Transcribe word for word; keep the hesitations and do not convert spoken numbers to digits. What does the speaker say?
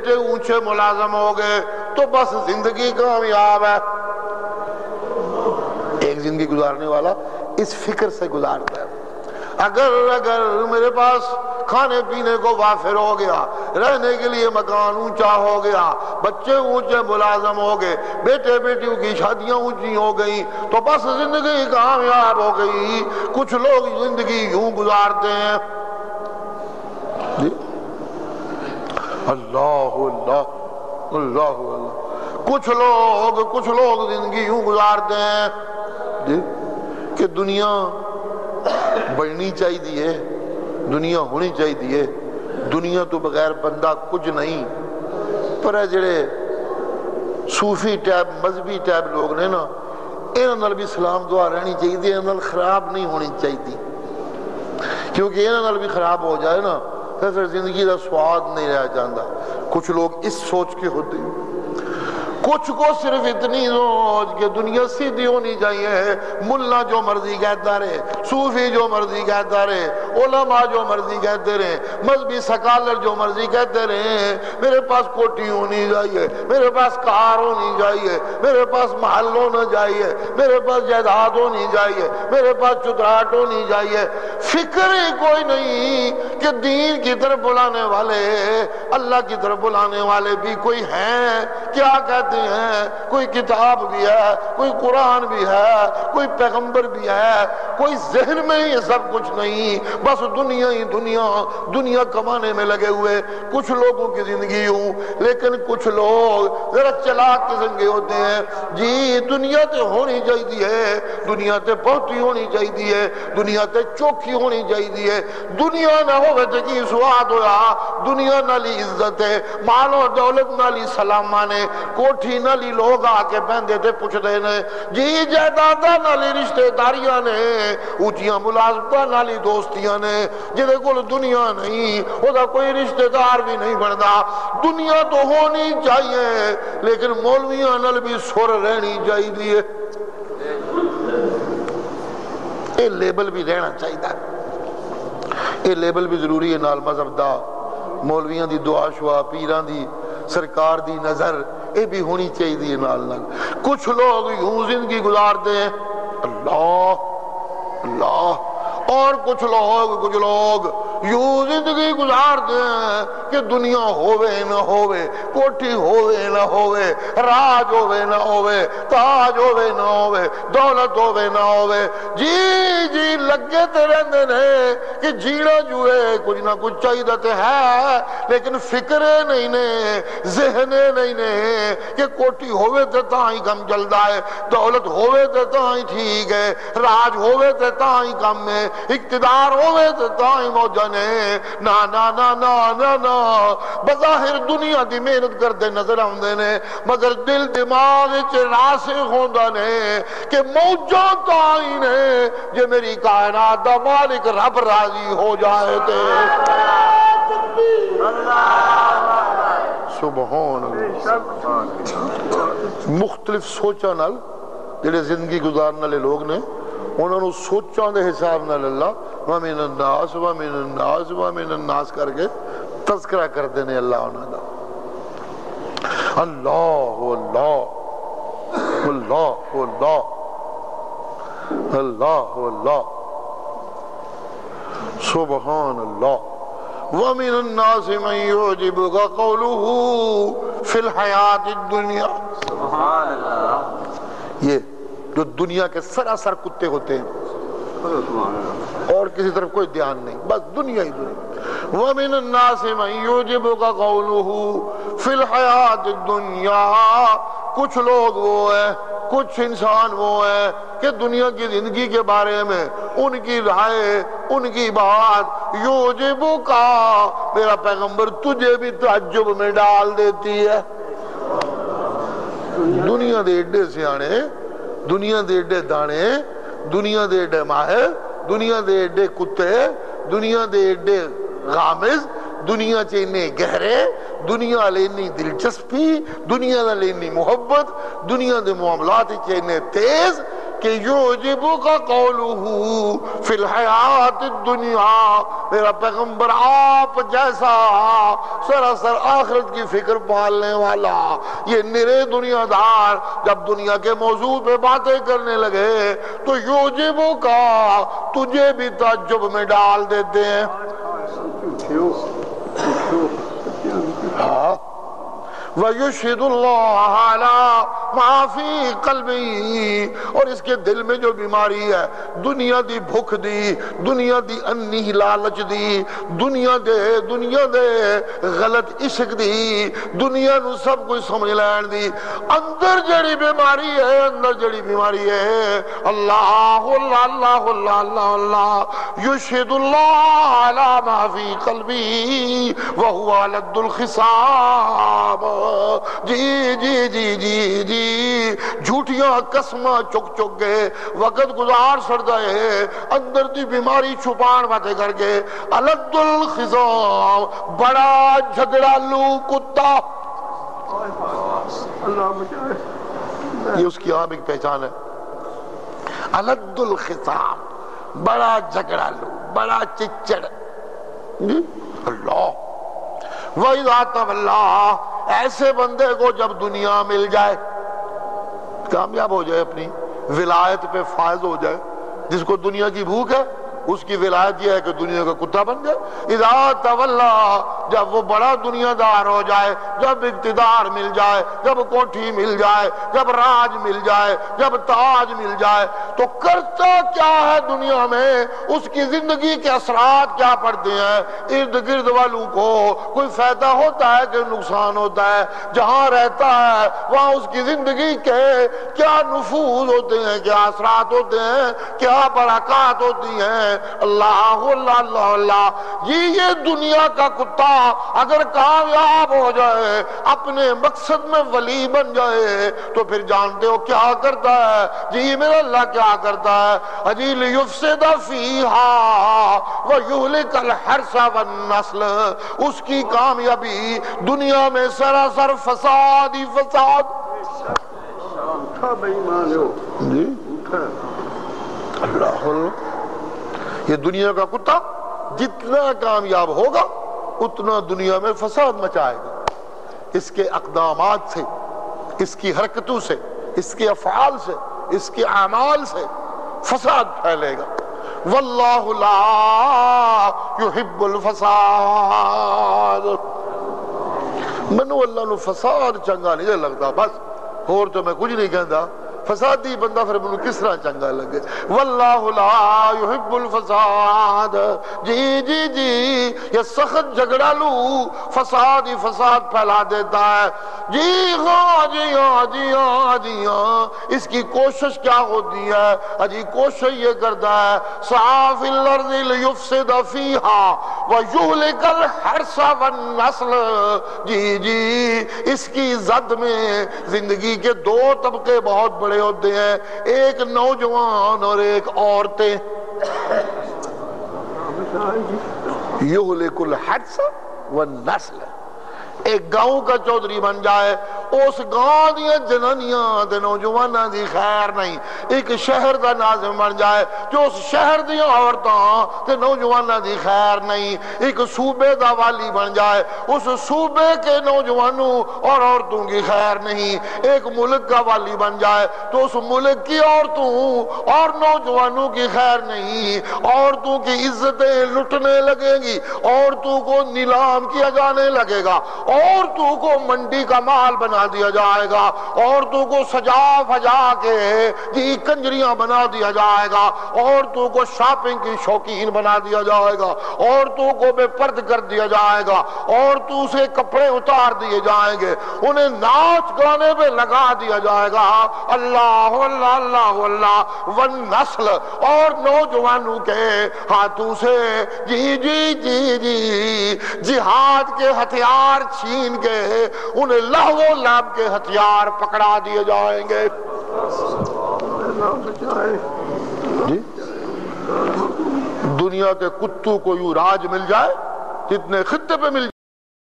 اونچے ملازم ہو گئے تو بس زندگی کامیاب ہے۔ ایک زندگی گزارنے والا اس فکر سے گزارتا ہے اگر اگر میرے پاس کھانے پینے کو وافر ہو گیا، رہنے کے لیے مکان اونچا ہو گیا، بچے اونچے ملازم ہو گئے، بیٹے بیٹیوں کی شادیاں اونچی ہو گئیں تو بس زندگی کامیاب ہو گئی۔ کچھ لوگ زندگی یوں گزارتے ہیں، اللہ اللہ اللہ اللہ کچھ لوگ کچھ لوگ زندگی یوں گزارتے ہیں کہ دنیا بڑھنی چاہی دیئے، دنیا ہونی چاہی دیئے، دنیا تو بغیر بندہ کچھ نہیں۔ پر ہے جڑے صوفی ٹیب مذہبی ٹیب لوگ نے نا، انہاں نال بھی سلام دعا رہنی چاہی دی، انہاں نال خراب نہیں ہونی چاہی دی، کیونکہ انہاں نال بھی خراب ہو جائے نا پھر زندگی دا سواد نہیں رہ جاندہ۔ کچھ لوگ اس سوچ کے ہوتے ہیں، کچھ کو صرف اتنی سوچ کہ دنیا سیدھی ہونی چاہیے، ملہ جو مرضی کہتا رہے، صوفی جو مرضی کہتا رہے، علماء جو مرضی کہتے رہے، مذہبی سکالر جو مرضی کہتے رہے، میرے پاس کوٹی ہونی چاہیے، میرے پاس کار ہونی چاہیے، میرے پاس محل ہونا چاہیے، میرے پاس جائیداد ہونی چاہیے، میرے پاس چتراہٹ ہونی چاہیے۔ فکر ہی کوئی نہیں کہ دین کی طرف بلانے والے اللہ کی طرف بلانے والے بھی کوئی ہیں۔ کیا کہتے ہیں؟ کوئی کتاب بھی ہے، کوئی قرآن بھی ہے، کوئی پیغمبر بھی ہے، کوئی ذہن میں یہ سب کچھ نہیں، بس دنیا ہی دنیا دنیا کمانے میں لگے ہوئے۔ کچھ لوگوں کی زندگی ہوں، لیکن کچھ لوگ ذرا چلاک قسم کے ہوتے ہیں۔ جی دنیا تے ہونی چاہیے ہے، دنیا تے بہتی ہونی چاہیے ہے، دنیا تے چوکی ہونی چاہیے ہے، دنیا نہ ہوئے تے کی سواد ہویا، دنیا نہ لی عزت ہے، مال و دولت نہ لی سلامانے، کوٹھی نہ لی لوگ آ کے پہندے تے پوچھ دینے، جی جائیداداں نہ لی رشتے داریاں نے، اونچیاں ملازمتاں نہ لی دوستیاں نے، جدے کول دنیا نہیں او دا کوئی رشتے دار بھی نہیں بندا۔ دنیا تو ہونی چاہیے لیکن مولویاں نال بھی سر رہنی چاہی دیئے، اے لیبل بھی رہنا چاہی دا، اے لیبل بھی ضروری ہے نال مذہب دا، مولویاں دی دعا شوا، پیران دی سرکار دی نظر اے بھی ہونی چاہی دیئے نال نال۔ کچھ لوگ یوں زندگی گزار دیں اللہ اللہ، اور کچھ لوگ کچھ لوگ یوں زندگی گزار دیں کہ دنیا ہوئے نہ ہوئے، کوٹھی ہوئے نہ ہوئے، راج ہوئے نہ ہوئے، تاج ہوئے نہ ہوئے، دولت ہوئے نہ ہوئے، جی جی لگے تے رہندے نے کہ جینا جوئے کچھ نہ کچھ چاہیے تے ہے، لیکن فکرے نہیں نے، ذہنے نہیں نے کہ کوٹھی ہوئے تے تاں ہی کم جلدا ہے، دولت ہوئے تے تاں ہی ٹھیک ہے، راج ہوئے تے تاں ہی کم ہے، اقتدار ہوئے تے تاں ہی موجن ہے۔ نا نا نا نا نا نا بظاہر دنیا دی محنت کردے نظر آندے نے، مگر دل دماغ چے راسے ہوندا نے کہ موجاں تاں ہی نے، جے میری کائنات دا مالک رب راضی ہو جائے تے۔ سبحان اللہ، مختلف سوچاں نال جڑے زندگی گزارن والے لوگ نے انہاں نوں سوچاں دے حساب نال اللہ ومن الناس ومن الناس ومن الناس کر کے تذکرہ کر دینے اللہ انہاں دا۔ اللہ اللہ اللہ اللہ اللہ اللہ سبحان اللہ۔ وَمِنَ النَّاسِ مَنْ يُعْجِبُكَ قَوْلُهُ فِي الْحَيَاةِ الدُّنْيَا۔ سبحان اللہ، یہ جو دنیا کے سراسر کتے ہوتے ہیں اور کسی طرف کوئی دھیان نہیں، بس دنیا ہی دنیا۔ وَمِنَ النَّاسِ مَنْ يُعْجِبُكَ قَوْلُهُ فِي الْحَيَاةِ الدُّنْيَا۔ کچھ لوگ وہ ہیں، کچھ انسان وہ ہیں کہ دنیا کی زندگی کے بارے میں ان کی رائے ان کی بات یعجبو کا، میرا پیغمبر تجھے بھی تعجب میں ڈال دیتی ہے۔ دنیا دے اڈے سیانے، دنیا دے اڈے دانے، دنیا دے اڈے ماہر، دنیا دے اڈے کتے، دنیا دے اڈے غامز، دنیا چے انہیں گہرے، دنیا لینی دلچسپی، دنیا لینی محبت، دنیا دے معاملات چے انہیں تیز کہ یعجبو کا قولو فی الحیات الدنیا، मेरा पैगंबर आप जैसा सरासर आखिरत की फिक्र पालने वाला ये निरे दुनियादार जब दुनिया के मौजू पे बातें करने लगे तो योजिबों का तुझे भी ताज्जुब में डाल देते हैं। हाँ माफी कल्बी और इसके दिल में जो बीमारी है दुनिया दी भूख दी दुनिया दी अन्नी लालच दी दुनिया दे दुनिया दे गलत इश्क दी दुनिया नू सब कुछ समझ लैन दी अंदर जड़ी बीमारी है अंदर जड़ी बीमारी है अल्लाह अल्लाह अल्लाह अल्लाह युशहिदुल्लाह अला माफी कल्बी व हुवा लद्दुल खिसाब। जी जी जी जी जी झूठिया कसमा चुक चुक गए वक्त गुजार सड़ता है अंदर की बीमारी छुपान बातें करके अलदुल खिजाम बड़ा झगड़ालू कुत्ता ये उसकी आम एक पहचान है अलदुल खिजाम बड़ा झगड़ालू बड़ा चिच्चड़ अल्लाह वही बात अल्लाह ऐसे बंदे को जब दुनिया मिल जाए कामयाब हो जाए अपनी विलायत पे फायज हो जाए जिसको दुनिया की भूख है उसकी विलायत यह है कि दुनिया का कुत्ता बन जाए। इदा तवल्ला जब वो बड़ा दुनियादार हो जाए जब इक्तिदार मिल जाए जब कोठी मिल जाए जब राज मिल जाए जब ताज मिल जाए तो करता क्या है दुनिया में उसकी जिंदगी के असरात क्या पड़ते हैं इर्द गिर्द वालों को कोई फायदा होता है कि नुकसान होता है जहाँ रहता है वहाँ उसकी जिंदगी के क्या नफूज होते हैं क्या असरात होते हैं क्या बरक़ात होती हैं। अल्लाह अल्लाह अल्लाह ये ये दुनिया का कुत्ता अगर कामयाब हो जाए अपने मकसद में वली बन जाए तो फिर जानते हो क्या करता है जी मेरा अल्लाह क्या करता है अजील युफ्सिदा फीहा व युहलिकल हर्सा वन नस्ल उसकी कामयाबी दुनिया में सरासर फसाद ही फसाद। अल्लाह ये दुनिया का कुत्ता जितना कामयाब होगा उतना दुनिया में फसाद मचाएगा इसके अक़दामात से इसकी हरकतों से इसके अफ़आल से इसके आमाल से फसाद फैलेगा। वल्लाहु ला युहिब्बुल फसाद मनु अल्लाह नू फसाद चंगा नहीं लगता बस होर तो मैं कुछ नहीं कहता फसादी बंदा फिर मैं किस तरह चंगा लगे। वल्लाहु ला युहिब्बुल फसाद जी जी जी ये सख्त झगड़ालू फसाद ही फसाद फैला देता है। जी हाँ जी हाँ जी हाँ जी हाँ इसकी कोशिश क्या होती है अजी कोशिश ये करता है साफिल अर्ज़ लियुफ़्सिद फ़ीहा व युहलिकल हर्स वन नस्ल जी जी इसकी जद में जिंदगी के दो तबके बहुत बड़े होते हैं एक नौजवान और एक औरतें। युहलिकुल हर्स वन नस्ल एक गांव का चौधरी बन जाए उस गांव दिया जनानियां नौजवानों की खैर नहीं एक शहर का नाज़िम बन जाए जो उस शहर दिया औरतों नौजवानों की खैर नहीं एक सूबे का वाली बन जाए उस सूबे के नौजवानों और औरतों की खैर नहीं एक मुल्क का वाली बन जाए तो उस मुल्क की औरतों और नौजवानों की खैर नहीं औरतों की इज्जतें लुटने लगेंगी औरतों को नीलाम किया जाने लगेगा औरतों को मंडी का माल बना दिया जाएगा औरतों को सजा फजा के जी कंजरियां बना दिया जाएगा औरतों को शॉपिंग की शौकीन बना दिया जाएगा औरतों को बेपर्द कर दिया जाएगा औरतों से कपड़े उतार दिए जाएंगे उन्हें नाच गाने पे लगा दिया जाएगा। अल्लाह अल्लाह अल्लाह अल्लाह वन नस्ल और नौजवानों के हाथों से जी जी जी जी जिहाद के हथियार छीन के उन्हें लहवो लाभ के हथियार पकड़ा दिए जाएंगे। दुनिया के कुत्तों को यूं राज मिल जाए जितने खित्ते पे मिल